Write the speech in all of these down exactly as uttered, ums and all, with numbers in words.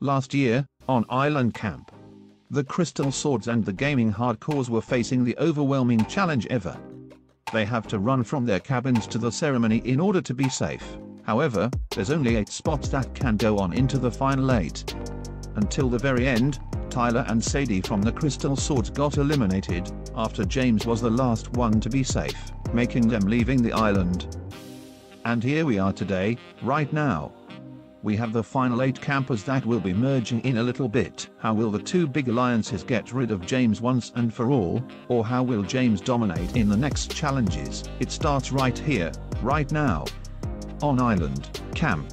Last year, on Island Camp, the Crystal Swords and the Gaming Hardcores were facing the overwhelming challenge ever. They have to run from their cabins to the ceremony in order to be safe. However, there's only eight spots that can go on into the final eight. Until the very end, Tyler and Sadie from the Crystal Swords got eliminated, after James was the last one to be safe, making them leaving the island. And here we are today, right now. We have the final eight campers that will be merging in a little bit. How will the two big alliances get rid of James once and for all, or how will James dominate in the next challenges? It starts right here, right now, on Island Camp.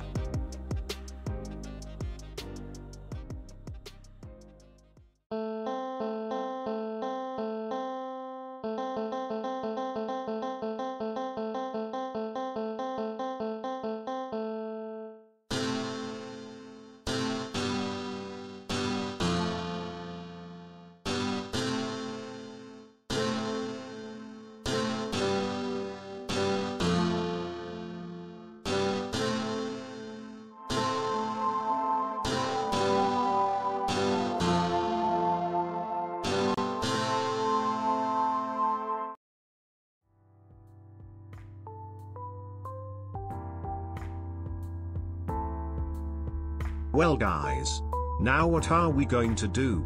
Well guys, now what are we going to do?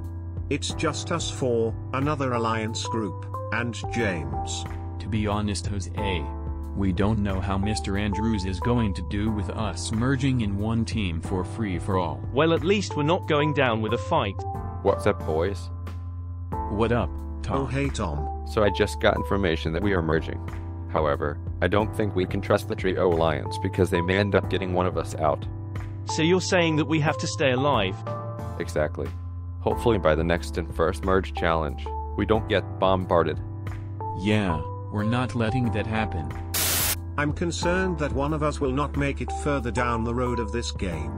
It's just us four, another alliance group, and James. To be honest, Jose, we don't know how Mister Andrews is going to do with us merging in one team for free for all. Well, at least we're not going down with a fight. What's up, boys? What up, Tom? Oh hey, Tom. So I just got information that we are merging. However, I don't think we can trust the Trio Alliance because they may end up getting one of us out. So you're saying that we have to stay alive? Exactly. Hopefully by the next and first merge challenge, we don't get bombarded. Yeah, we're not letting that happen. I'm concerned that one of us will not make it further down the road of this game.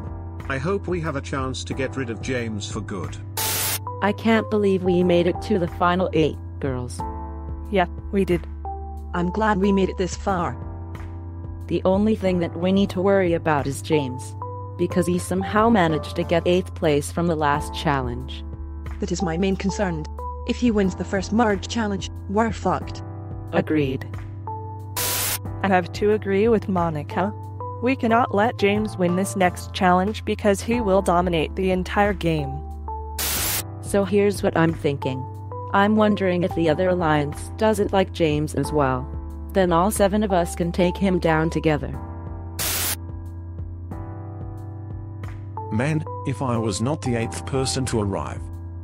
I hope we have a chance to get rid of James for good. I can't believe we made it to the final eight, girls. Yeah, we did. I'm glad we made it this far. The only thing that we need to worry about is James, because he somehow managed to get eighth place from the last challenge. That is my main concern. If he wins the first merge challenge, we're fucked. Agreed. I have to agree with Monica. We cannot let James win this next challenge because he will dominate the entire game. So here's what I'm thinking. I'm wondering if the other alliance doesn't like James as well. Then all seven of us can take him down together. Man, if I was not the eighth person to arrive,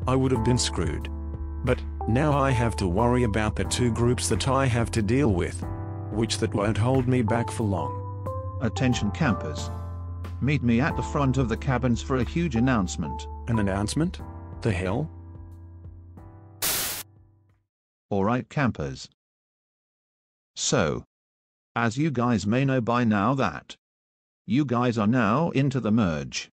I would have been screwed. But now I have to worry about the two groups that I have to deal with, which that won't hold me back for long. Attention campers. Meet me at the front of the cabins for a huge announcement. An announcement? The hell? Alright campers. So, as you guys may know by now that you guys are now into the merge,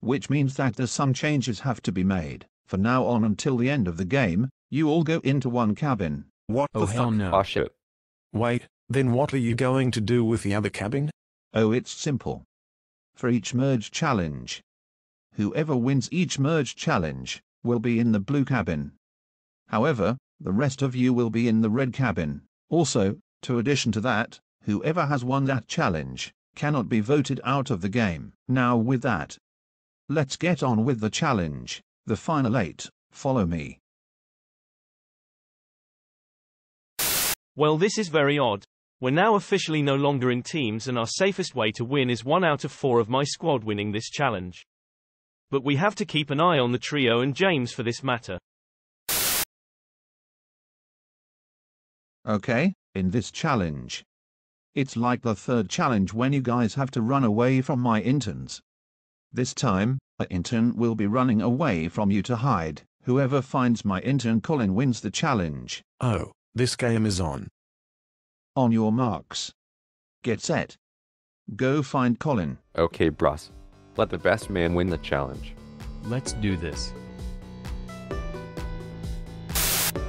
which means that there's some changes have to be made. For now on until the end of the game, you all go into one cabin. What the fuck? Oh hell no. Oh shit. Wait, then what are you going to do with the other cabin? Oh, it's simple. For each merge challenge, whoever wins each merge challenge will be in the blue cabin. However, the rest of you will be in the red cabin. Also, to addition to that, whoever has won that challenge cannot be voted out of the game. Now with that, let's get on with the challenge, the final eight, follow me. Well, this is very odd. We're now officially no longer in teams and our safest way to win is one out of four of my squad winning this challenge. But we have to keep an eye on the trio and James for this matter. Okay, in this challenge, it's like the third challenge when you guys have to run away from my interns. This time, an intern will be running away from you to hide. Whoever finds my intern Colin wins the challenge. Oh, this game is on. On your marks. Get set. Go find Colin. Okay, bros. Let the best man win the challenge. Let's do this.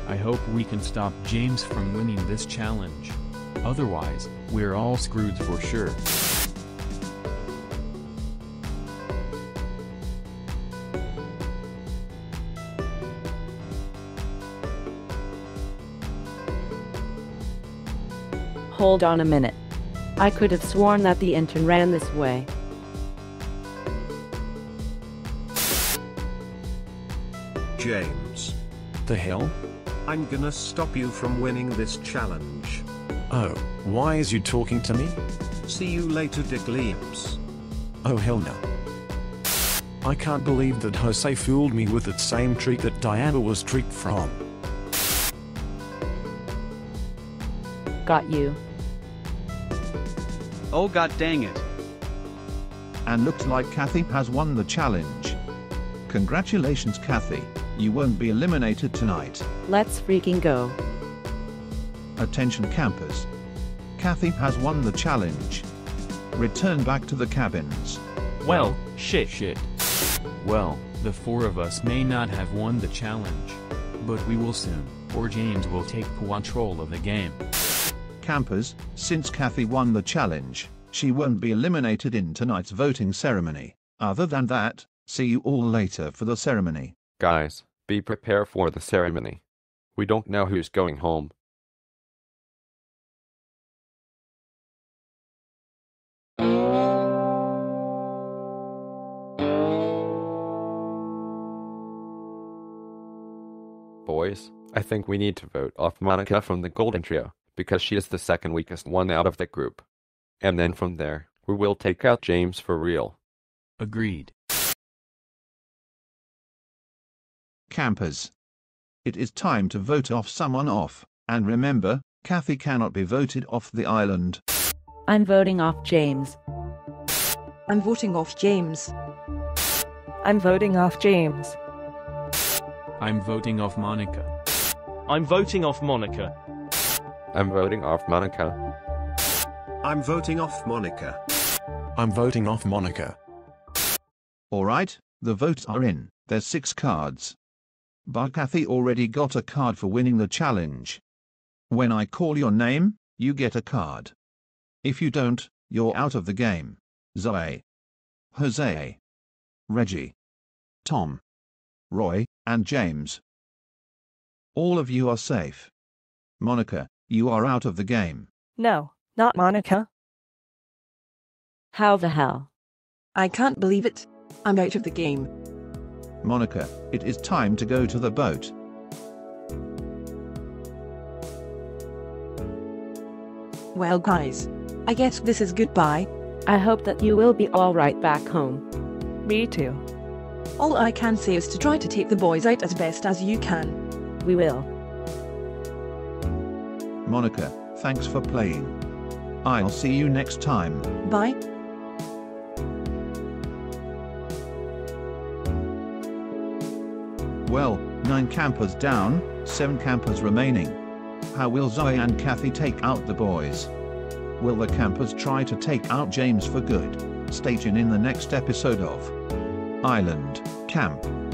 I hope we can stop James from winning this challenge. Otherwise, we're all screwed for sure. Hold on a minute. I could have sworn that the intern ran this way. James. The hell? I'm gonna stop you from winning this challenge. Oh, why is you talking to me? See you later, De Gleams. Oh hell no. I can't believe that Jose fooled me with that same trick that Diana was tricked from. Got you. Oh god dang it. And looks like Kathy has won the challenge. Congratulations Kathy, you won't be eliminated tonight. Let's freaking go. Attention campers. Kathy has won the challenge. Return back to the cabins. Well, shit shit. Well, the four of us may not have won the challenge. But we will soon, or James will take control of the game. Campers, since Kathy won the challenge, she won't be eliminated in tonight's voting ceremony. Other than that, see you all later for the ceremony. Guys, be prepared for the ceremony. We don't know who's going home. Boys, I think we need to vote off Monica from the Golden Trio, because she is the second weakest one out of the group. And then from there, we will take out James for real. Agreed. Campers. It is time to vote off someone off, and remember, Kathy cannot be voted off the island. I'm voting off James. I'm voting off James. I'm voting off James. I'm voting off Monica. I'm voting off Monica. I'm voting off Monica. I'm voting off Monica. I'm voting off Monica. Alright, the votes are in. There's six cards. But Kathy already got a card for winning the challenge. When I call your name, you get a card. If you don't, you're out of the game. Zoe, Jose, Reggie, Tom, Roy, and James. All of you are safe. Monica, you are out of the game. No, not Monica. How the hell? I can't believe it. I'm out of the game. Monica, it is time to go to the boat. Well guys, I guess this is goodbye. I hope that you will be all right back home. Me too. All I can say is to try to take the boys out as best as you can. We will. Monica, thanks for playing. I'll see you next time. Bye. Well, nine campers down, seven campers remaining. How will Zoe and Kathy take out the boys? Will the campers try to take out James for good? Stay tuned in the next episode of Island Camp.